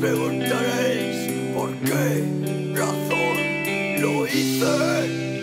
Preguntaréis por qué razón lo hice.